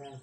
ra.